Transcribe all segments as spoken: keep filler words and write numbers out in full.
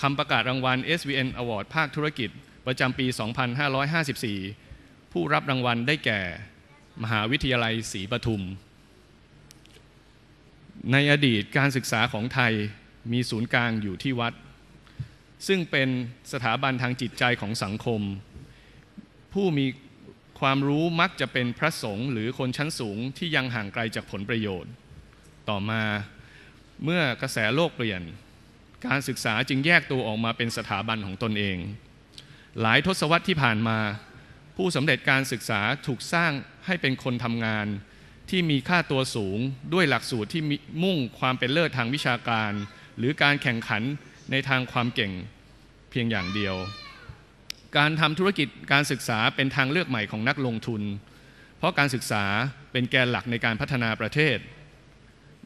คำประกาศรางวัล เอส วี เอ็น Award ภาคธุรกิจประจำปี สองพันห้าร้อยห้าสิบสี่ ผู้รับรางวัลได้แก่มหาวิทยาลัยศรีปทุมในอดีตการศึกษาของไทยมีศูนย์กลางอยู่ที่วัดซึ่งเป็นสถาบันทางจิตใจของสังคมผู้มีความรู้มักจะเป็นพระสงฆ์หรือคนชั้นสูงที่ยังห่างไกลจากผลประโยชน์ต่อมาเมื่อกระแสโลกเปลี่ยนการศึกษาจึงแยกตัวออกมาเป็นสถาบันของตนเองหลายทศวรรษที่ผ่านมาผู้สำเร็จการศึกษาถูกสร้างให้เป็นคนทำงานที่มีค่าตัวสูงด้วยหลักสูตรที่มุ่งความเป็นเลิศทางวิชาการหรือการแข่งขันในทางความเก่งเพียงอย่างเดียวการทำธุรกิจการศึกษาเป็นทางเลือกใหม่ของนักลงทุนเพราะการศึกษาเป็นแกนหลักในการพัฒนาประเทศ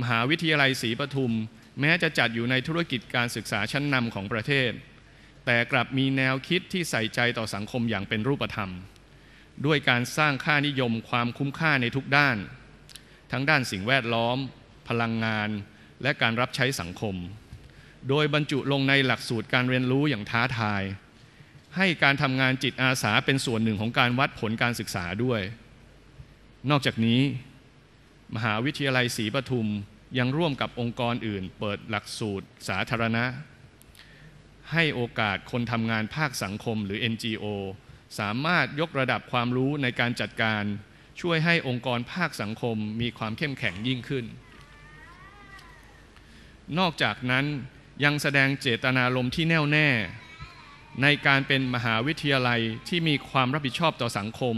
มหาวิทยาลัยศรีปทุมแม้จะจัดอยู่ในธุรกิจการศึกษาชั้นนำของประเทศแต่กลับมีแนวคิดที่ใส่ใจต่อสังคมอย่างเป็นรูปธรรมด้วยการสร้างค่านิยมความคุ้มค่าในทุกด้านทั้งด้านสิ่งแวดล้อมพลังงานและการรับใช้สังคมโดยบรรจุลงในหลักสูตรการเรียนรู้อย่างท้าทายให้การทำงานจิตอาสาเป็นส่วนหนึ่งของการวัดผลการศึกษาด้วยนอกจากนี้มหาวิทยาลัยศรีปทุมยังร่วมกับองค์กรอื่นเปิดหลักสูตรสาธารณะให้โอกาสคนทำงานภาคสังคมหรือ เอ็น จี โอ สามารถยกระดับความรู้ในการจัดการช่วยให้องค์กรภาคสังคมมีความเข้มแข็งยิ่งขึ้นนอกจากนั้นยังแสดงเจตนารมณ์ที่แน่วแน่ในการเป็นมหาวิทยาลัยที่มีความรับผิดชอบต่อสังคม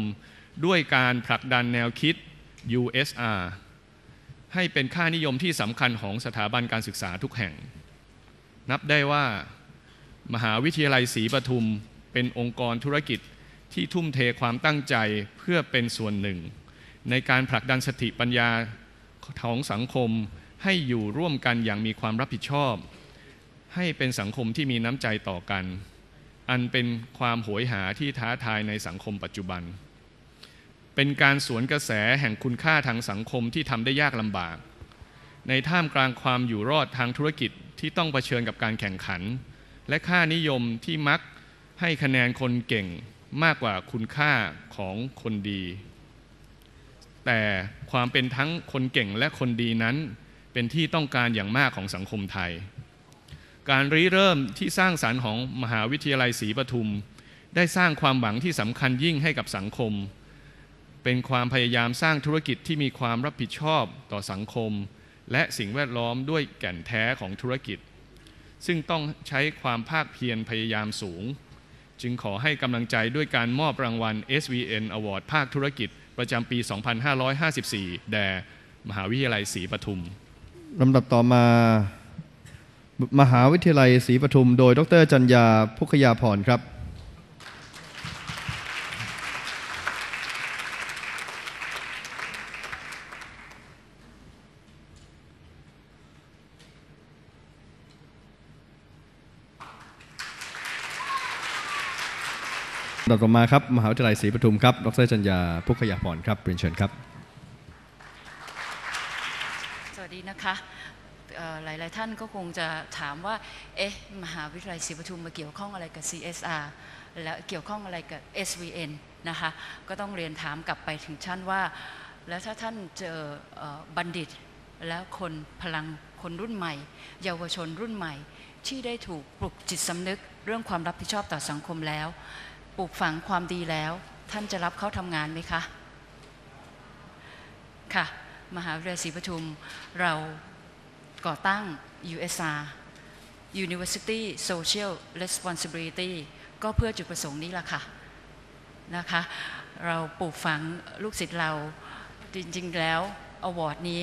ด้วยการผลักดันแนวคิด ยู เอส อาร์ ให้เป็นค่านิยมที่สำคัญของสถาบันการศึกษาทุกแห่งนับได้ว่ามหาวิทยาลัยศรีปทุมเป็นองค์กรธุรกิจที่ทุ่มเทความตั้งใจเพื่อเป็นส่วนหนึ่งในการผลักดันสติปัญญาของสังคมให้อยู่ร่วมกันอย่างมีความรับผิดชอบให้เป็นสังคมที่มีน้ำใจต่อกันอันเป็นความโหยหาที่ท้าทายในสังคมปัจจุบันเป็นการสวนกระแสแห่งคุณค่าทางสังคมที่ทำได้ยากลำบากในท่ามกลางความอยู่รอดทางธุรกิจที่ต้องเผชิญกับการแข่งขันและค่านิยมที่มักให้คะแนนคนเก่งมากกว่าคุณค่าของคนดีแต่ความเป็นทั้งคนเก่งและคนดีนั้นเป็นที่ต้องการอย่างมากของสังคมไทยการริเริ่มที่สร้างสรรค์ของมหาวิทยาลัยศรีปทุมได้สร้างความหวังที่สำคัญยิ่งให้กับสังคมเป็นความพยายามสร้างธุรกิจที่มีความรับผิดชอบต่อสังคมและสิ่งแวดล้อมด้วยแก่นแท้ของธุรกิจซึ่งต้องใช้ความภาคเพียรพยายามสูงจึงขอให้กำลังใจด้วยการมอบรางวัล เอส วี เอ็น Award ภาคธุรกิจประจำปี สองพันห้าร้อยห้าสิบสี่ แด่มหาวิทยาลัยศรีปทุมลำดับต่อมามหาวิทยาลัยศรีปทุมโดยดร.จันยาพุขยาภรณ์ครับลำดับต่อมาครับมหาวิทยาลัยศรีปทุมครับดร.จันยาพุขยาภรณ์ครับเรียนเชิญครับสวัสดีนะคะหลายๆท่านก็คงจะถามว่าเอ๊ะมหาวิทยาลัยศรีปทุมมาเกี่ยวข้องอะไรกับ ซี เอส อาร์ และเกี่ยวข้องอะไรกับ เอส วี เอ็น นะคะก็ต้องเรียนถามกลับไปถึงท่านว่าแล้วถ้าท่านเจอบัณฑิตและคนพลังคนรุ่นใหม่เยาวชนรุ่นใหม่ที่ได้ถูกปลุกจิตสำนึกเรื่องความรับผิดชอบต่อสังคมแล้วปลูกฝังความดีแล้วท่านจะรับเข้าทำงานไหมคะค่ะมหาวิทยาลัยศรีปทุมเราก่อตั้ง ยู เอส อาร์University Social Responsibility ก็เพื่อจุดประสงค์นี้ล่ะค่ะนะคะเราปลูกฝังลูกศิษย์เราจริงๆแล้ว Award นี้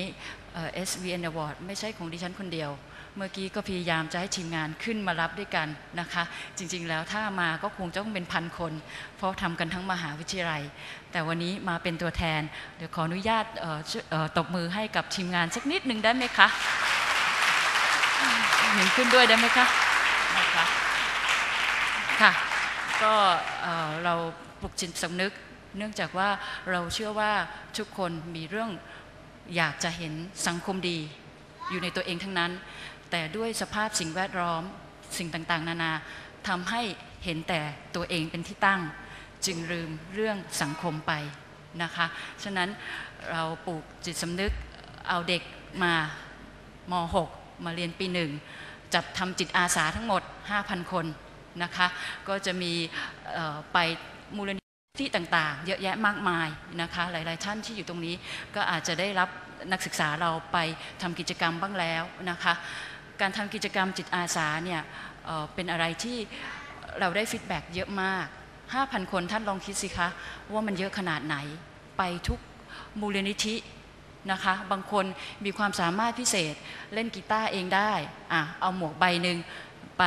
เอส วี เอ็น Award ไม่ใช่ของดิฉันคนเดียวเมื่อกี้ก็พยายามจะให้ทีมงานขึ้นมารับด้วยกันนะคะจริงๆแล้วถ้ามาก็คงจะต้องเป็นพันคนเพราะทำกันทั้งมหาวิทยาลัยแต่วันนี้มาเป็นตัวแทนเดี๋ยวขออนุญาตตบมือให้กับทีมงานสักนิดหนึ่งได้ไหมคะเห็นขึ้นด้วยได้ไหมคะนะคะค่ะก็เราปลุกจิตสำนึกเนื่องจากว่าเราเชื่อว่าทุกคนมีเรื่องอยากจะเห็นสังคมดีอยู่ในตัวเองทั้งนั้นแต่ด้วยสภาพสิ่งแวดล้อม สิ่งต่างๆนานาทำให้เห็นแต่ตัวเองเป็นที่ตั้งจึงลืมเรื่องสังคมไปนะคะฉะนั้นเราปลูกจิตสำนึกเอาเด็กมาม.หก มาเรียนปีหนึ่งจัดทำจิตอาสาทั้งหมด ห้าพัน คนนะคะก็จะมีไปมูลนิธิต่างๆเยอะแยะมากมายนะคะหลายๆท่านที่อยู่ตรงนี้ก็อาจจะได้รับนักศึกษาเราไปทำกิจกรรมบ้างแล้วนะคะการทำกิจกรรมจิตอาสาเนี่ยเป็นอะไรที่เราได้ฟีดแบ็กเยอะมาก ห้าพัน คนท่านลองคิดสิคะว่ามันเยอะขนาดไหนไปทุกมูลนิธินะคะบางคนมีความสามารถพิเศษเล่นกีตาร์เองได้อ่ะเอาหมวกใบหนึ่งไป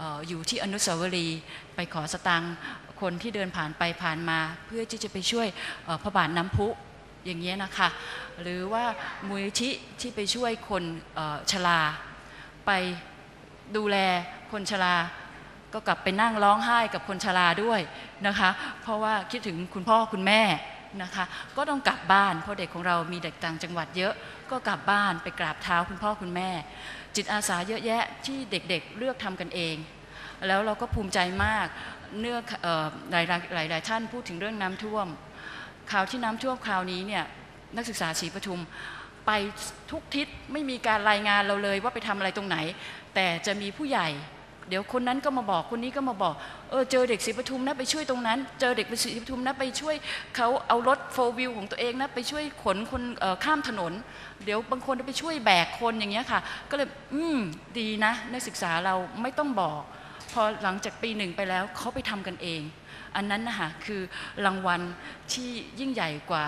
อ, อยู่ที่อนุสาวรีย์ไปขอสตางค์คนที่เดินผ่านไปผ่านมาเพื่อที่จะไปช่วยพระบาทน้ำพุอย่างเงี้ยนะคะหรือว่ามูลนิธิที่ไปช่วยคนชราไปดูแลคนชราก็กลับไปนั่งร้องไห้กับคนชราด้วยนะคะเพราะว่าคิดถึงคุณพ่อคุณแม่นะคะก็ต้องกลับบ้านเพราะเด็กของเรามีเด็กต่างจังหวัดเยอะก็กลับบ้านไปกราบเท้าคุณพ่อคุณแม่จิตอาสาเยอะแยะที่เด็กๆ เ, เลือกทำกันเองแล้วเราก็ภูมิใจมากเนื่องหลายหลายท่านพูดถึงเรื่องน้ำท่วมคราวที่น้ำท่วมคราวนี้เนี่ยนักศึกษาศรีปทุมไปทุกทิศไม่มีการรายงานเราเลยว่าไปทำอะไรตรงไหนแต่จะมีผู้ใหญ่เดี๋ยวคนนั้นก็มาบอกคนนี้ก็มาบอกเออเจอเด็กศรีปทุมนะไปช่วยตรงนั้นเจอเด็กศรีปทุมนะไปช่วยเขาเอารถโฟร์วิวของตัวเองนะไปช่วยขนคนข้ามถนนเดี๋ยวบางคนไปช่วยแบกคนอย่างเงี้ยค่ะก็เลยอืมดีนะนักศึกษาเราไม่ต้องบอกพอหลังจากปีหนึ่งไปแล้วเขาไปทำกันเองอันนั้นนะคะคือรางวัลที่ยิ่งใหญ่กว่า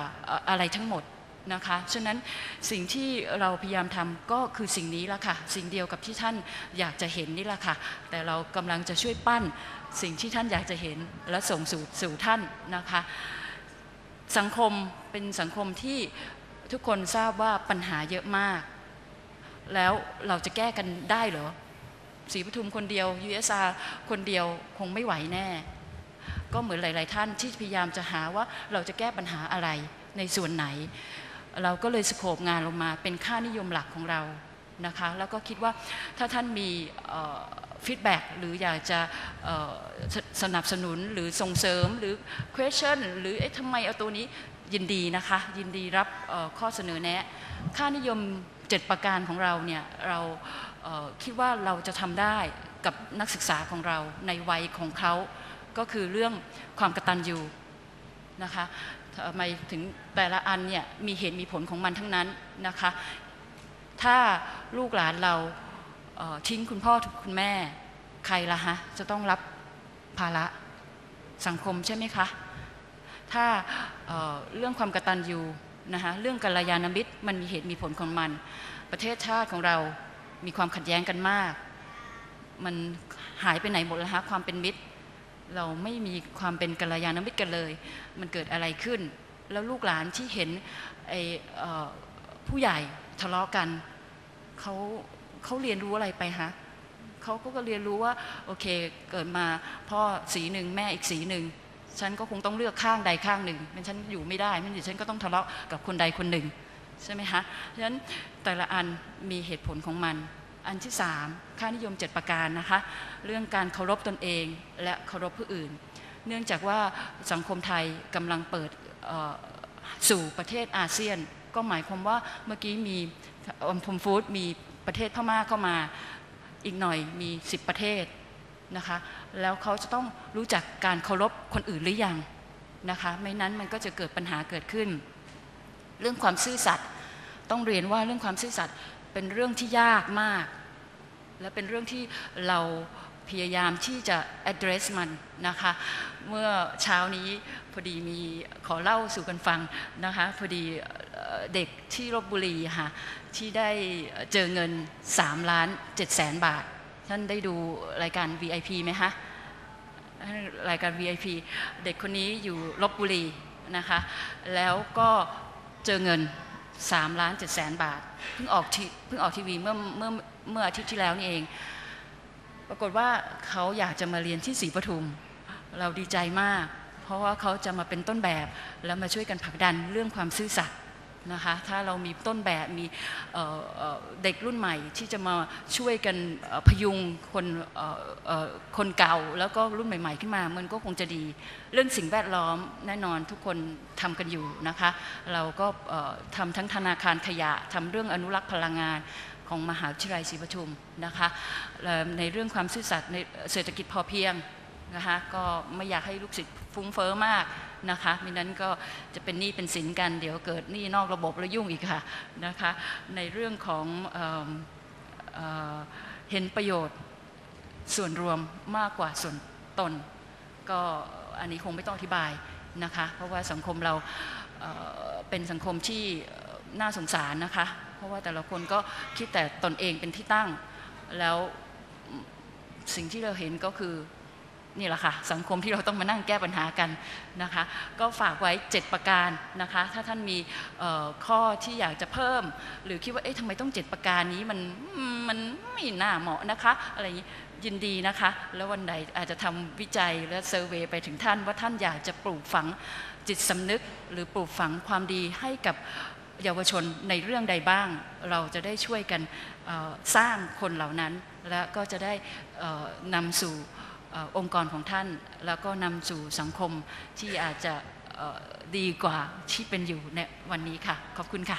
อะไรทั้งหมดนะคะฉะนั้นสิ่งที่เราพยายามทำก็คือสิ่งนี้ละค่ะสิ่งเดียวกับที่ท่านอยากจะเห็นนี่ละค่ะแต่เรากำลังจะช่วยปั้นสิ่งที่ท่านอยากจะเห็นและส่งสู่สู่ท่านนะคะสังคมเป็นสังคมที่ทุกคนทราบว่าปัญหาเยอะมากแล้วเราจะแก้กันได้เหรอศรีปทุมคนเดียว ยู เอส อาร์ คนเดียวคงไม่ไหวแน่ก็เหมือนหลายๆท่านที่พยายามจะหาว่าเราจะแก้ปัญหาอะไรในส่วนไหนเราก็เลยสโคปงานลงมาเป็นค่านิยมหลักของเรานะคะแล้วก็คิดว่าถ้าท่านมีฟีดแบ็กหรืออยากจะสนับสนุนหรือส่งเสริมหรือ question หรือเอ๊ะทำไมเอาตัวนี้ยินดีนะคะยินดีรับข้อเสนอแนะค่านิยมเจ็ดประการของเราเนี่ยเราคิดว่าเราจะทำได้กับนักศึกษาของเราในวัยของเขาก็คือเรื่องความกตัญญูนะคะทำไมถึงแต่ละอันเนี่ยมีเหตุมีผลของมันทั้งนั้นนะคะถ้าลูกหลานเราเอ่อทิ้งคุณพ่อคุณแม่ใครล่ะฮะจะต้องรับภาระสังคมใช่ไหมคะถ้า เอ่อ เรื่องความกตัญญูนะคะเรื่องกัลยาณมิตรมันมีเหตุมีผลของมันประเทศชาติของเรามีความขัดแย้งกันมากมันหายไปไหนหมดแล้วฮะความเป็นมิตรเราไม่มีความเป็นกัลยาณมิตรกันเลยมันเกิดอะไรขึ้นแล้วลูกหลานที่เห็นไอ้ผู้ใหญ่ทะเลาะกันเขาเขาเรียนรู้อะไรไปฮะเขาก็เรียนรู้ว่าโอเคเกิดมาพ่อสีหนึ่งแม่อีกสีหนึ่งฉันก็คงต้องเลือกข้างใดข้างหนึ่งมันฉันอยู่ไม่ได้มันเดี๋ยวฉันก็ต้องทะเลาะกับคนใดคนหนึ่งใช่ไหมฮะฉะนั้นแต่ละอันมีเหตุผลของมันอันที่สามค่านิยมเจ็ดประการนะคะเรื่องการเคารพตนเองและเคารพผู้อื่นเนื่องจากว่าสังคมไทยกำลังเปิดสู่ประเทศอาเซียนก็หมายความว่าเมื่อกี้มีอมพมฟูดมีประเทศพม่าเข้ามาอีกหน่อยมีสิบประเทศนะคะแล้วเขาจะต้องรู้จักการเคารพคนอื่นหรือยังนะคะไม่นั้นมันก็จะเกิดปัญหาเกิดขึ้นเรื่องความซื่อสัตย์ต้องเรียนว่าเรื่องความซื่อสัตย์เป็นเรื่องที่ยากมากและเป็นเรื่องที่เราพยายามที่จะ address มันนะคะเมื่อเช้านี้พอดีมีขอเล่าสู่กันฟังนะคะพอดีเด็กที่ลพบุรีค่ะที่ได้เจอเงินสามล้านเจ็ดแสนบาทท่านได้ดูรายการ วี ไอ พี ไหมคะรายการ วี ไอ พี เด็กคนนี้อยู่ลพบุรีนะคะแล้วก็เจอเงินสามล้านเจ็ดแสนบาทเพิ่งออกทีเพิ่งออกทีวีเมื่อเมื่อเมื่ออาทิตย์ที่แล้วนี่เองปรากฏว่าเขาอยากจะมาเรียนที่ศรีปทุมเราดีใจมากเพราะว่าเขาจะมาเป็นต้นแบบแล้วมาช่วยกันผลักดันเรื่องความซื่อสัตย์ นะคะถ้าเรามีต้นแบบมีเด็กรุ่นใหม่ที่จะมาช่วยกันพยุงคนคนเก่าแล้วก็รุ่นใหม่ๆขึ้นมามันก็คงจะดีเรื่องสิ่งแวดล้อมแน่นอนทุกคนทำกันอยู่นะคะเราก็ทำทั้งธนาคารขยะทำเรื่องอนุรักษ์พลังงานของมหาวิทยาลัยศรีปทุมนะคะในเรื่องความซื่อสัตย์ในเศรษฐกิจพอเพียงนะคะก็ไม่อยากให้ลูกศิษย์ฟุ้งเฟ้อมากนะคะมินั้นก็จะเป็นหนี้เป็นสินกันเดี๋ยวเกิดหนี้นอกระบบแล้วยุ่งอีกค่ะนะคะในเรื่องของเอ่อ เอ่อ เห็นประโยชน์ส่วนรวมมากกว่าส่วนตนก็อันนี้คงไม่ต้องอธิบายนะคะเพราะว่าสังคมเรา เอ่อ เป็นสังคมที่น่าสงสารนะคะเพราะว่าแต่ละคนก็คิดแต่ตนเองเป็นที่ตั้งแล้วสิ่งที่เราเห็นก็คือนี่แหละค่ะสังคมที่เราต้องมานั่งแก้ปัญหากันนะคะก็ฝากไว้เจ็ดประการนะคะถ้าท่านมีข้อที่อยากจะเพิ่มหรือคิดว่าเอ๊ะทำไมต้องเจ็ดประการนี้มันมันไม่น่าเหมาะนะคะอะไรอย่างนี้ยินดีนะคะแล้ววันไหนอาจจะทำวิจัยและเซอร์เวย์ไปถึงท่านว่าท่านอยากจะปลูกฝังจิตสำนึกหรือปลูกฝังความดีให้กับเยาวชนในเรื่องใดบ้างเราจะได้ช่วยกันสร้างคนเหล่านั้นและก็จะได้นำสู่องค์กรของท่านแล้วก็นำสู่สังคมที่อาจจะดีกว่าที่เป็นอยู่ในวันนี้ค่ะขอบคุณค่ะ